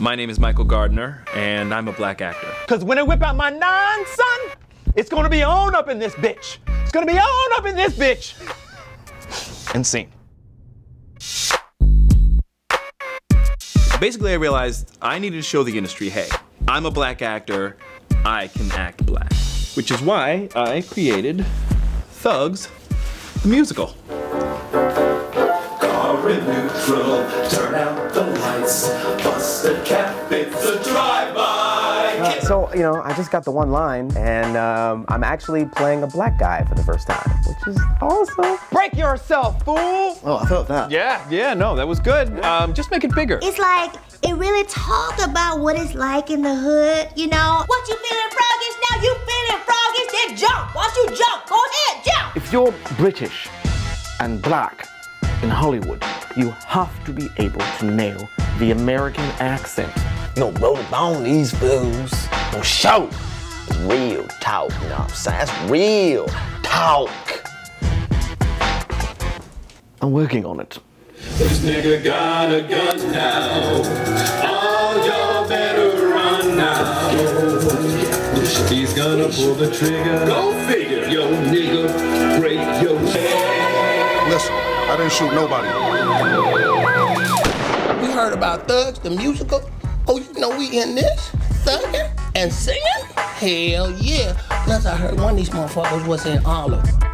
My name is Michael Gardner, and I'm a black actor. Cause when I whip out my nine, son, it's gonna be on up in this bitch. It's gonna be on up in this bitch. And scene. Basically, I realized I needed to show the industry, hey, I'm a black actor, I can act black. Which is why I created Thugs, the musical. Car in neutral, turn out the lights, bust the cap, it's a drive-by. So, you know, I just got the one line, and I'm actually playing a black guy for the first time, which is awesome. Break yourself, fool! Oh, I felt that. Yeah, no, that was good. Just make it bigger. It's like, it really talked about what it's like in the hood, you know? What you feeling froggish now, you feeling froggish, then jump! Once you jump, go ahead, jump! If you're British and black in Hollywood, you have to be able to nail the American accent. No roll down these blues, no shout. It's real talk, you know what I'm saying? That's real talk. I'm working on it. This nigga got a gun now. All y'all better run now. He's gonna pull the trigger. Go figure. Yo, nigga, break your head. Listen, I didn't shoot nobody. We heard about Thugs, the musical. Oh, you know we in this? Thugging and singing? Hell yeah. Plus, I heard one of these motherfuckers was in Harlem.